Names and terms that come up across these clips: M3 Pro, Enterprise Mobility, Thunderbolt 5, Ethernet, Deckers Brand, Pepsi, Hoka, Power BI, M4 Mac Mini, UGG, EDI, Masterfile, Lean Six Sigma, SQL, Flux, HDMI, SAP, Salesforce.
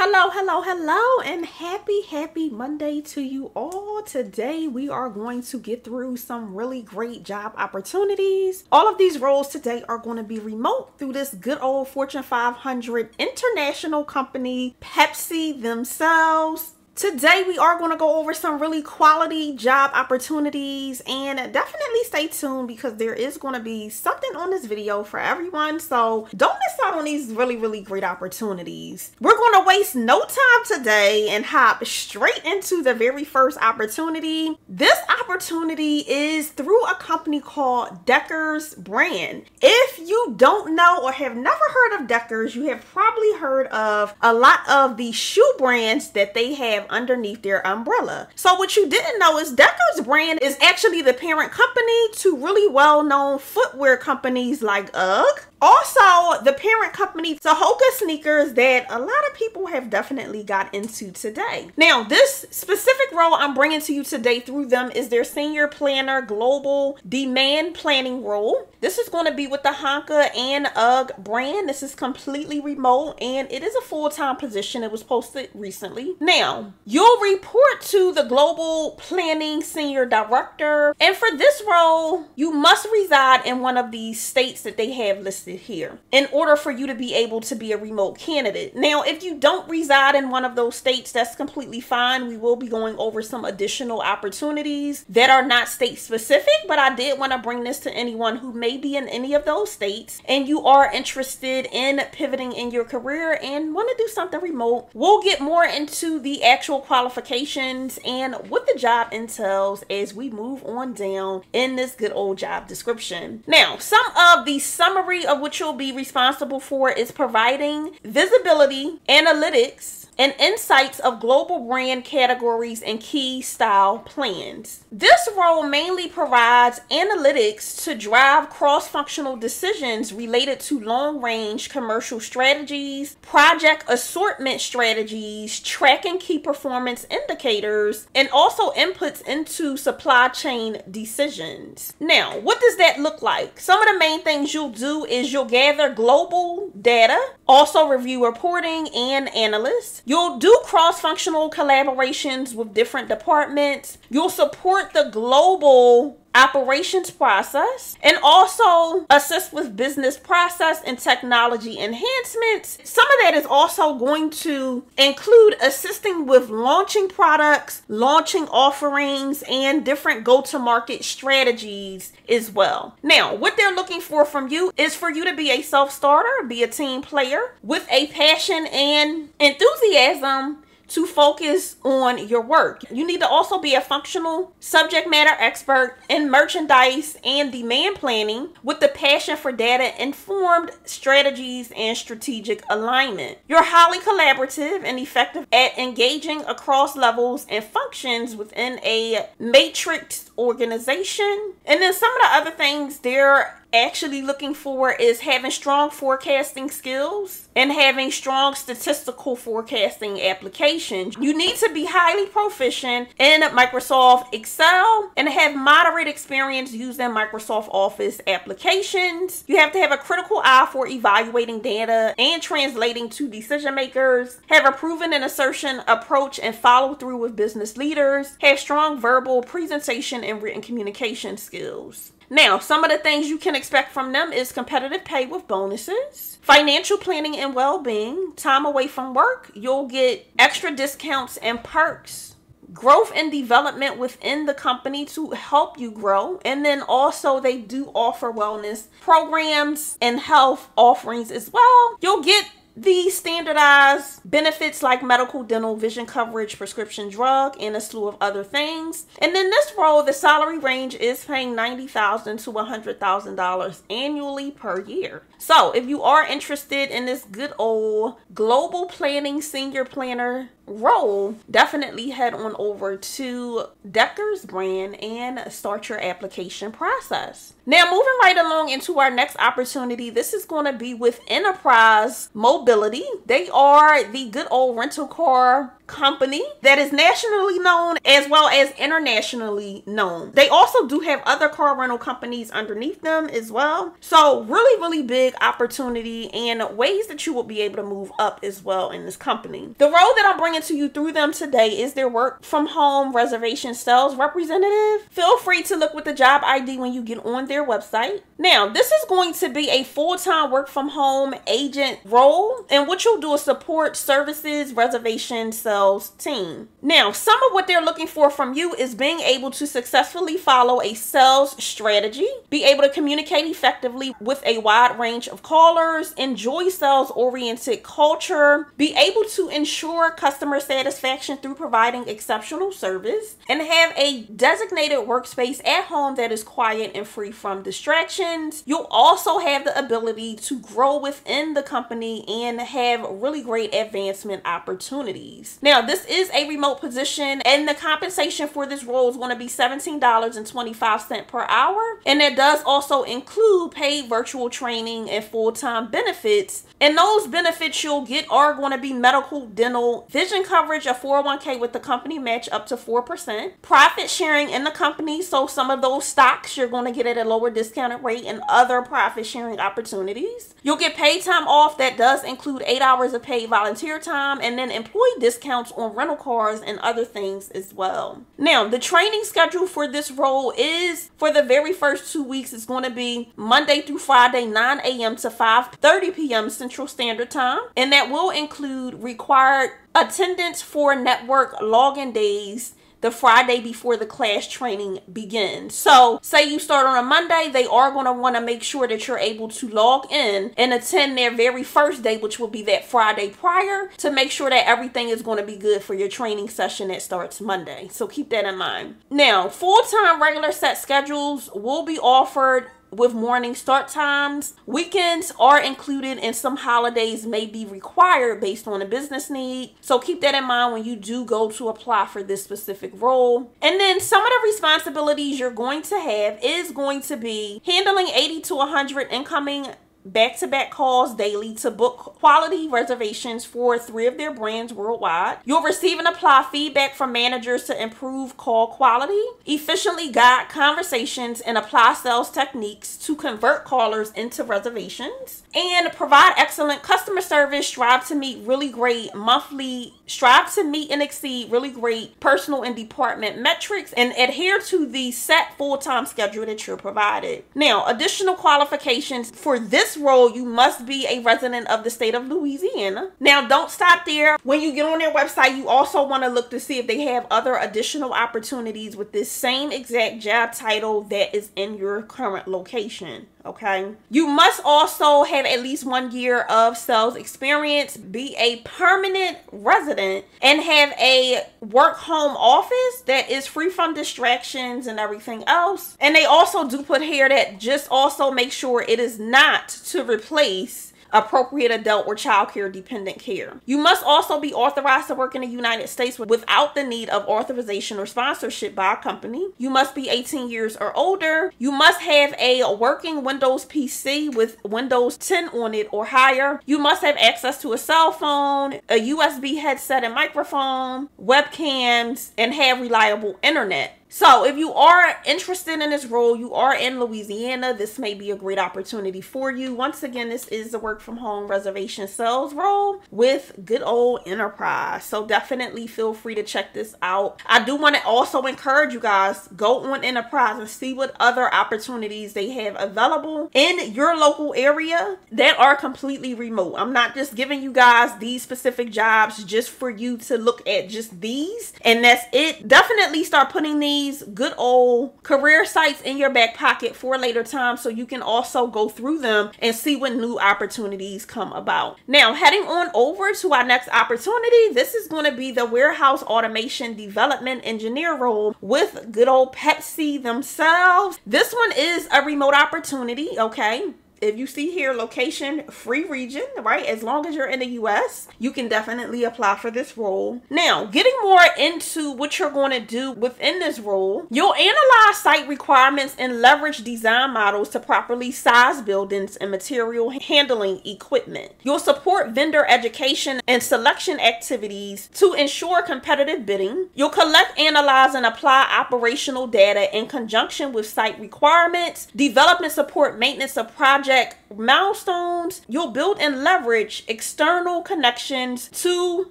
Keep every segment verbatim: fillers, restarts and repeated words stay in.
Hello, hello, hello, and happy, happy Monday to you all. Today, we are going to get through some really great job opportunities. All of these roles today are going to be remote through this good old Fortune five hundred international company, Pepsi themselves. Today, we are going to go over some really quality job opportunities, and definitely stay tuned because there is going to be something on this video for everyone. So don't miss out on these really, really great opportunities. We're going to waste no time today and hop straight into the very first opportunity. This opportunity is through a company called Deckers Brand. If you don't know or have never heard of Deckers, you have probably heard of a lot of the shoe brands that they have underneath their umbrella. So what you didn't know is Deckers Brand is actually the parent company to really well-known footwear companies like UGG. Also, the parent company to Hoka sneakers that a lot of people have definitely got into today. Now, this specific role I'm bringing to you today through them is their Senior Planner Global Demand Planning role. This is going to be with the Hoka and UGG brand. This is completely remote and it is a full-time position. It was posted recently. Now, you'll report to the Global Planning Senior Director. And for this role, you must reside in one of the states that they have listed here in order for you to be able to be a remote candidate. Now, if you don't reside in one of those states, that's completely fine. We will be going over some additional opportunities that are not state specific, but I did want to bring this to anyone who may be in any of those states and you are interested in pivoting in your career and want to do something remote. We'll get more into the actual qualifications and what the job entails as we move on down in this good old job description. Now, some of the summary of what you'll be responsible for is providing visibility, analytics, and insights of global brand categories and key style plans. This role mainly provides analytics to drive cross-functional decisions related to long-range commercial strategies, project assortment strategies, tracking key performance indicators, and also inputs into supply chain decisions. Now, what does that look like? Some of the main things you'll do is you'll gather global data, also review reporting and analysts. You'll do cross-functional collaborations with different departments. You'll support the global operations process and also assist with business process and technology enhancements. Some of that is also going to include assisting with launching products, launching offerings, and different go-to-market strategies as well. Now, what they're looking for from you is for you to be a self-starter, be a team player with a passion and enthusiasm to focus on your work. You need to also be a functional subject matter expert in merchandise and demand planning with the passion for data-informed strategies and strategic alignment. You're highly collaborative and effective at engaging across levels and functions within a matrix organization. And then some of the other things they're actually looking for is having strong forecasting skills and having strong statistical forecasting applications. You need to be highly proficient in Microsoft Excel and have moderate experience using Microsoft Office applications. You have to have a critical eye for evaluating data and translating to decision makers, have a proven and assertion approach and follow through with business leaders, have strong verbal presentation and written communication skills. Now, some of the things you can expect from them is competitive pay with bonuses, financial planning and well-being, time away from work. You'll get extra discounts and perks, growth and development within the company to help you grow. And then also they do offer wellness programs and health offerings as well. You'll get the standardized benefits like medical, dental, vision coverage, prescription drug, and a slew of other things. And then this role, the salary range is paying ninety thousand dollars to one hundred thousand dollars annually per year. So if you are interested in this good old global planning senior planner role, definitely head on over to Deckers Brand and start your application process. Now, moving right along into our next opportunity, this is going to be with Enterprise Mobility. They are the the good old rental car company that is nationally known as well as internationally known. They also do have other car rental companies underneath them as well. So really, really big opportunity and ways that you will be able to move up as well in this company. The role that I'm bringing to you through them today is their work from home reservation sales representative. Feel free to look with the job I D when you get on their website. Now, this is going to be a full-time work from home agent role, and what you'll do is support services reservation sales team. Now, some of what they're looking for from you is being able to successfully follow a sales strategy, be able to communicate effectively with a wide range of callers, enjoy sales-oriented culture, be able to ensure customer satisfaction through providing exceptional service, and have a designated workspace at home that is quiet and free from distractions. You'll also have the ability to grow within the company and have really great advancement opportunities. Now, this is a remote position, and the compensation for this role is going to be seventeen dollars and twenty-five cents per hour. And that does also include paid virtual training and full-time benefits. And those benefits you'll get are going to be medical, dental, vision coverage, a four oh one K with the company match up to four percent, profit sharing in the company. So some of those stocks you're going to get at a lower discounted rate, and other profit sharing opportunities. You'll get paid time off. That does include eight hours of paid volunteer time, and then employee discount on rental cars and other things as well. Now, the training schedule for this role is, for the very first two weeks, it's going to be Monday through Friday, nine A M to five thirty P M Central Standard Time, and that will include required attendance for network login days the Friday before the class training begins. So say you start on a Monday, they are going to want to make sure that you're able to log in and attend their very first day, which will be that Friday prior, to make sure that everything is going to be good for your training session that starts Monday. So keep that in mind. Now, full-time regular set schedules will be offered with morning start times. Weekends are included, and some holidays may be required based on a business need. So keep that in mind when you do go to apply for this specific role. And then some of the responsibilities you're going to have is going to be handling eighty to one hundred incoming back-to-back calls daily to book quality reservations for three of their brands worldwide. You'll receive and apply feedback from managers to improve call quality, efficiently guide conversations, and apply sales techniques to convert callers into reservations, and provide excellent customer service. Strive to meet really great monthly, strive to meet and exceed really great personal and department metrics, and adhere to the set full-time schedule that you're provided. Now, additional qualifications for this role, you must be a resident of the state of Louisiana. Now, don't stop there. When you get on their website, you also want to look to see if they have other additional opportunities with this same exact job title that is in your current location. Okay. You must also have at least one year of sales experience, be a permanent resident, and have a work home office that is free from distractions and everything else. And they also do put here that just also make sure it is not to replace appropriate adult or child care dependent care. You must also be authorized to work in the United States without the need of authorization or sponsorship by a company. You must be eighteen years or older. You must have a working Windows P C with Windows ten on it or higher. You must have access to a cell phone, a U S B headset and microphone, webcams, and have reliable internet. So if you are interested in this role, you are in Louisiana, this may be a great opportunity for you. Once again, this is the work from home reservation sales role with good old Enterprise. So definitely feel free to check this out. I do want to also encourage you guys, go on Enterprise and see what other opportunities they have available in your local area that are completely remote. I'm not just giving you guys these specific jobs just for you to look at just these and that's it. Definitely start putting these good old career sites in your back pocket for later time, so you can also go through them and see what new opportunities come about. Now, heading on over to our next opportunity, this is going to be the warehouse automation development engineer role with good old Pepsi themselves. This one is a remote opportunity, okay? if you see here, location, free region, right? As long as you're in the U S, you can definitely apply for this role. Now, getting more into what you're going to do within this role, you'll analyze site requirements and leverage design models to properly size buildings and material handling equipment. You'll support vendor education and selection activities to ensure competitive bidding. You'll collect, analyze, and apply operational data in conjunction with site requirements, develop and support maintenance of projects, milestones. You'll build and leverage external connections to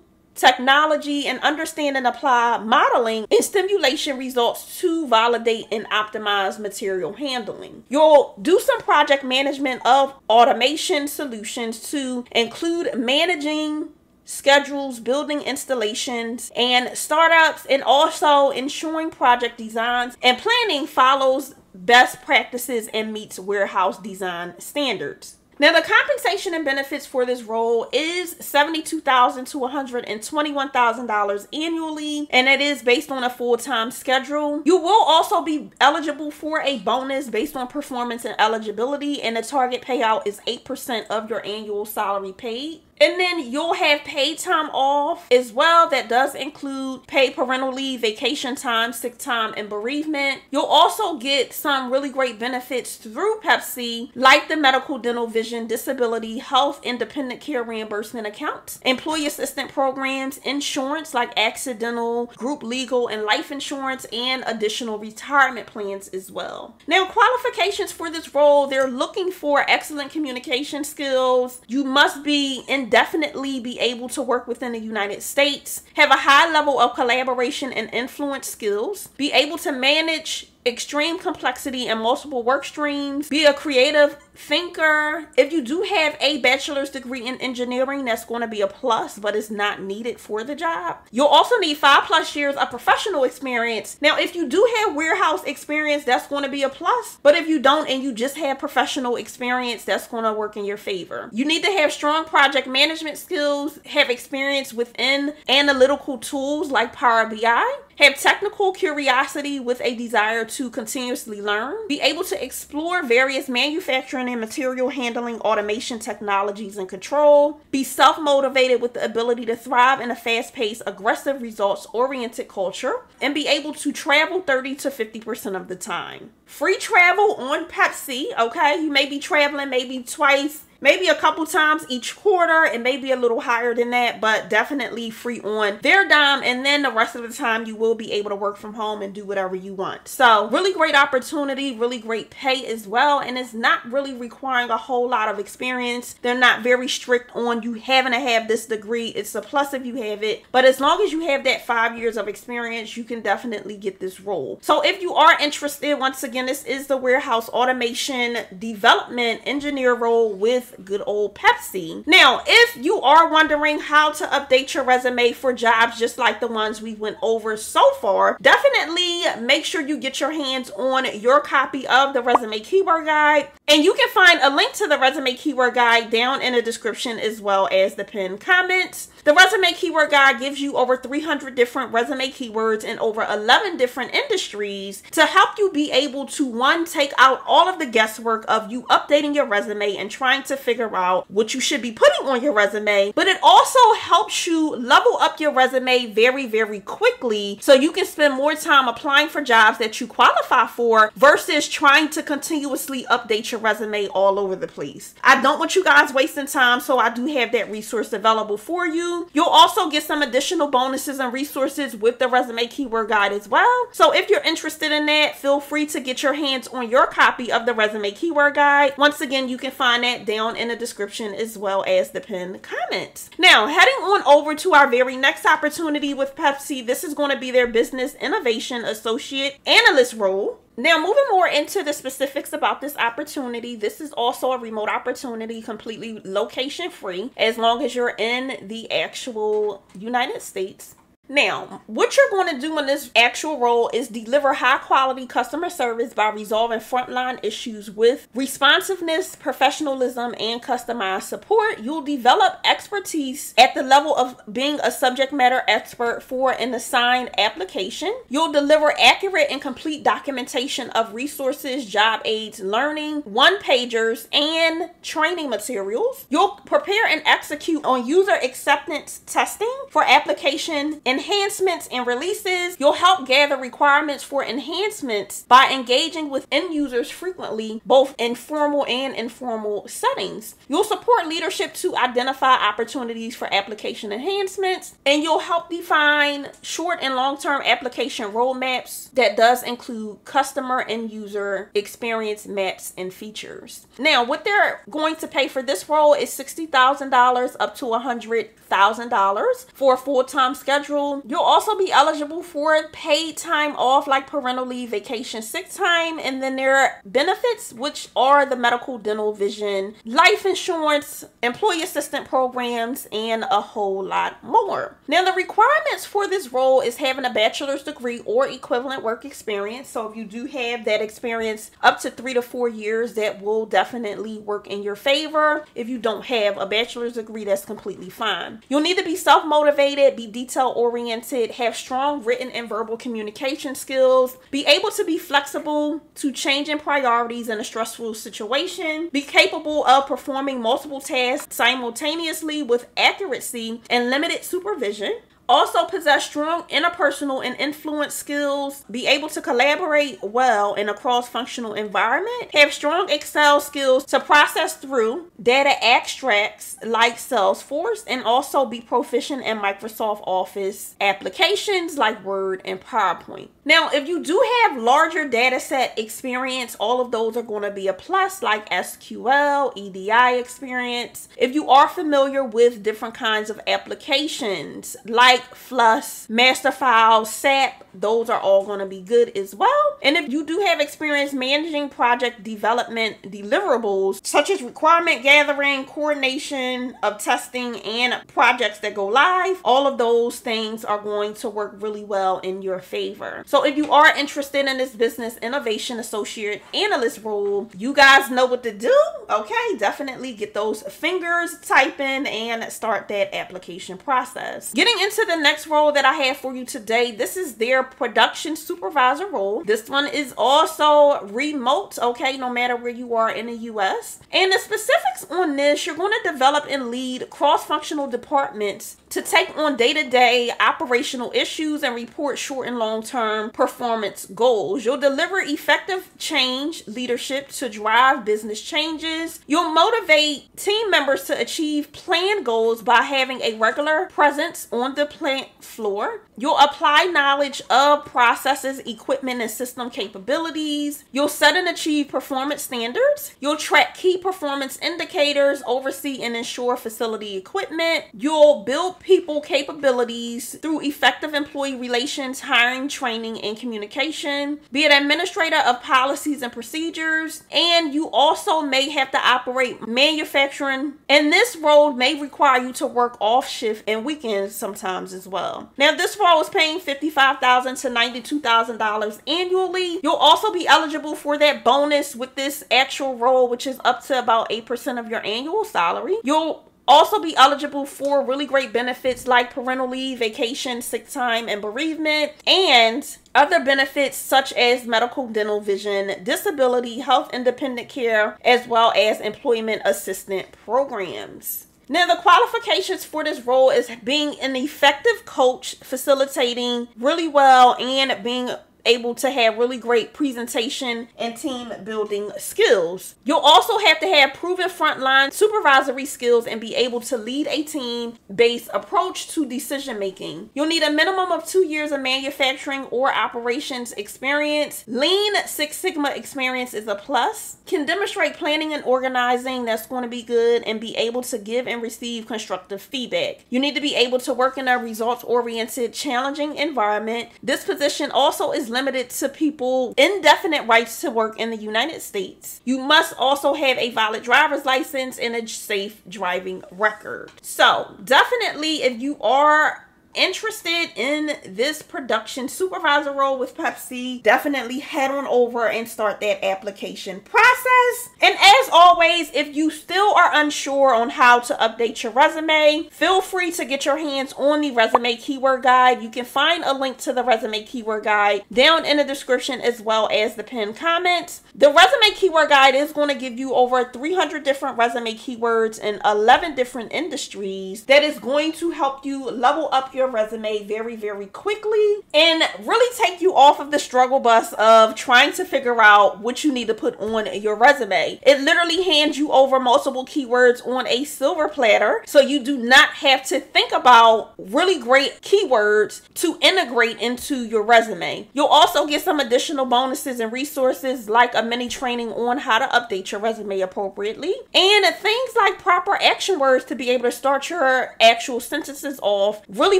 technology and understand and apply modeling and simulation results to validate and optimize material handling. You'll do some project management of automation solutions to include managing schedules, building installations and startups, and also ensuring project designs and planning follows best practices and meets warehouse design standards. Now, the compensation and benefits for this role is seventy-two thousand dollars to one hundred twenty-one thousand dollars annually, and it is based on a full-time schedule. You will also be eligible for a bonus based on performance and eligibility, and the target payout is eight percent of your annual salary paid. And then you'll have paid time off as well. That does include paid parental leave, vacation time, sick time, and bereavement. You'll also get some really great benefits through Pepsi, like the medical, dental, vision, disability, health, independent care reimbursement accounts, employee assistance programs, insurance like accidental, group legal, and life insurance, and additional retirement plans as well. Now, qualifications for this role, they're looking for excellent communication skills. You must be in definitely be able to work within the United States, have a high level of collaboration and influence skills, be able to manage extreme complexity and multiple work streams, be a creative thinker. If you do have a bachelor's degree in engineering, that's going to be a plus, but it's not needed for the job. You'll also need five plus years of professional experience. Now, if you do have warehouse experience, that's going to be a plus, but if you don't and you just have professional experience, that's going to work in your favor. You need to have strong project management skills, have experience within analytical tools like Power B I, have technical curiosity with a desire to continuously learn, be able to explore various manufacturing and material handling automation technologies and control, be self-motivated with the ability to thrive in a fast-paced, aggressive, results-oriented culture, and be able to travel thirty to fifty percent of the time. Free travel on Pepsi, okay? You may be traveling maybe twice, maybe a couple times each quarter, and maybe a little higher than that, but definitely free on their dime. And then the rest of the time you will be able to work from home and do whatever you want. So really great opportunity, really great pay as well. And it's not really requiring a whole lot of experience. They're not very strict on you having to have this degree. It's a plus if you have it, but as long as you have that five years of experience, you can definitely get this role. So if you are interested, once again, this is the warehouse automation development engineer role with good old Pepsi. Now, if you are wondering how to update your resume for jobs just like the ones we went over so far, definitely make sure you get your hands on your copy of the resume keyword guide, and you can find a link to the resume keyword guide down in the description as well as the pinned comments. The resume keyword guide gives you over three hundred different resume keywords in over eleven different industries to help you be able to, one, take out all of the guesswork of you updating your resume and trying to figure out what you should be putting on your resume, but it also helps you level up your resume very, very quickly so you can spend more time applying for jobs that you qualify for versus trying to continuously update your resume all over the place. I don't want you guys wasting time, so I do have that resource available for you. You'll also get some additional bonuses and resources with the resume keyword guide as well. So if you're interested in that, feel free to get your hands on your copy of the resume keyword guide. Once again, you can find that down in the description as well as the pinned comments. Now, heading on over to our very next opportunity with Pepsi, this is going to be their business innovation associate analyst role. Now, moving more into the specifics about this opportunity, this is also a remote opportunity, completely location free, as long as you're in the actual United States. Now, what you're going to do in this actual role is deliver high quality customer service by resolving frontline issues with responsiveness, professionalism, and customized support. You'll develop expertise at the level of being a subject matter expert for an assigned application. You'll deliver accurate and complete documentation of resources, job aids, learning, one-pagers, and training materials. You'll prepare and execute on user acceptance testing for application and enhancements and releases. You'll help gather requirements for enhancements by engaging with end users frequently, both in formal and informal settings. You'll support leadership to identify opportunities for application enhancements, and you'll help define short and long-term application roadmaps that does include customer and user experience maps and features. Now, what they're going to pay for this role is sixty thousand dollars up to one hundred thousand dollars for a full-time schedule. You'll also be eligible for paid time off like parental leave, vacation, sick time, and then there are benefits, which are the medical, dental, vision, life insurance, employee assistance programs, and a whole lot more. Now, the requirements for this role is having a bachelor's degree or equivalent work experience. So if you do have that experience up to three to four years, that will definitely work in your favor. If you don't have a bachelor's degree, that's completely fine. You'll need to be self-motivated, be detail-oriented, oriented, have strong written and verbal communication skills, be able to be flexible to changing priorities in a stressful situation, be capable of performing multiple tasks simultaneously with accuracy and limited supervision. Also possess strong interpersonal and influence skills, be able to collaborate well in a cross-functional environment, have strong Excel skills to process through data extracts like Salesforce, and also be proficient in Microsoft Office applications like Word and PowerPoint. Now, if you do have larger data set experience, all of those are going to be a plus, like S Q L, E D I experience. If you are familiar with different kinds of applications like Flux, Masterfile, S A P, those are all going to be good as well. And if you do have experience managing project development deliverables, such as requirement gathering, coordination of testing, and projects that go live, all of those things are going to work really well in your favor. So if you are interested in this business innovation associate analyst role, you guys know what to do. Okay, definitely get those fingers typing and start that application process. Getting into the next role that I have for you today, this is their production supervisor role. This one is also remote, okay, no matter where you are in the U S. And the specifics on this, you're going to develop and lead cross-functional departments to take on day-to-day operational issues and report short and long-term performance goals. You'll deliver effective change leadership to drive business changes. You'll motivate team members to achieve planned goals by having a regular presence on the plant floor. You'll apply knowledge of processes, equipment, and system capabilities. You'll set and achieve performance standards. You'll track key performance indicators, oversee and ensure facility equipment. You'll build people capabilities through effective employee relations, hiring, training, and communication. Be an administrator of policies and procedures. And you also may have to operate manufacturing. And this role may require you to work off shift and weekends sometimes as well. Now, this role is paying fifty-five thousand dollars to ninety-two thousand dollars annually. You'll also be eligible for that bonus with this actual role, which is up to about eight percent of your annual salary. You'll also be eligible for really great benefits like parental leave, vacation, sick time, and bereavement, and other benefits such as medical, dental, vision, disability, health independent care, as well as employment assistance programs. Now, the qualifications for this role is being an effective coach, facilitating really well, and being able to have really great presentation and team building skills. You'll also have to have proven frontline supervisory skills and be able to lead a team-based approach to decision making. You'll need a minimum of two years of manufacturing or operations experience. Lean Six Sigma experience is a plus. Can demonstrate planning and organizing, that's going to be good, and be able to give and receive constructive feedback. You need to be able to work in a results-oriented, challenging environment. This position also is limited to people indefinite rights to work in the United States. You must also have a valid driver's license and a safe driving record. So definitely, if you are interested in this production supervisor role with Pepsi, definitely head on over and start that application process. And as always, if you still are unsure on how to update your resume, feel free to get your hands on the resume keyword guide. You can find a link to the resume keyword guide down in the description as well as the pinned comments. The resume keyword guide is going to give you over three hundred different resume keywords in eleven different industries that is going to help you level up your resume very, very quickly and really take you off of the struggle bus of trying to figure out what you need to put on your resume. It literally hands you over multiple keywords on a silver platter, so you do not have to think about really great keywords to integrate into your resume. You'll also get some additional bonuses and resources like a mini training on how to update your resume appropriately and things like proper action words to be able to start your actual sentences off really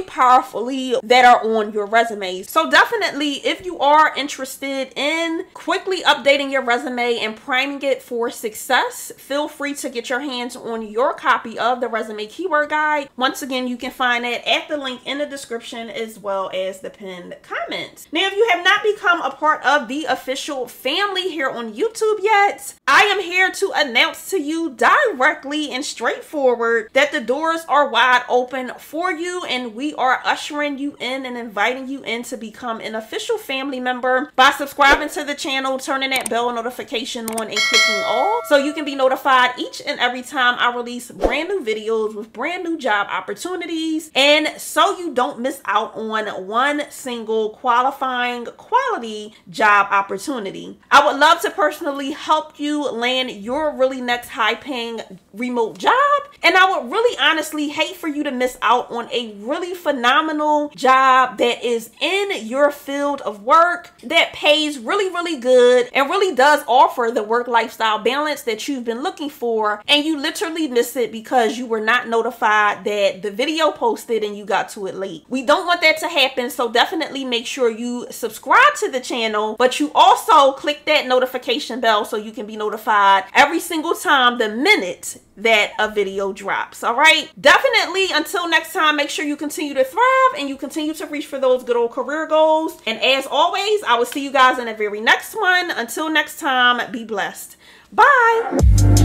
powerfully that are on your resume. So definitely, if you are interested in quickly updating your resume and priming it for success, feel free to get your hands on your copy of the resume keyword guide. Once again, you can find it at the link in the description as well as the pinned comments. Now, if you have not become a part of the official family here on YouTube yet, I am here to announce to you directly and straightforward that the doors are wide open for you, and we are ushering you in and inviting you in to become an official family member by subscribing to the channel, turning that bell notification on, and clicking all so you can be notified each and every time I release brand new videos with brand new job opportunities, and so you don't miss out on one single qualifying quality job opportunity. I would love to personally help you land your really next high paying remote job, and I would really honestly hate for you to miss out on a really phenomenal job that is in your field of work that pays really, really good and really does offer the work lifestyle balance that you've been looking for, and you literally miss it because you were not notified that the video posted and you got to it late. We don't want that to happen, so definitely make sure you subscribe to the channel, but you also click that notification bell so you can be notified every single time the minute that a video drops. All right, definitely until next time, make sure you continue to thrive and you continue to reach for those good old career goals, and as always, I will see you guys in the very next one. Until next time, be blessed. Bye.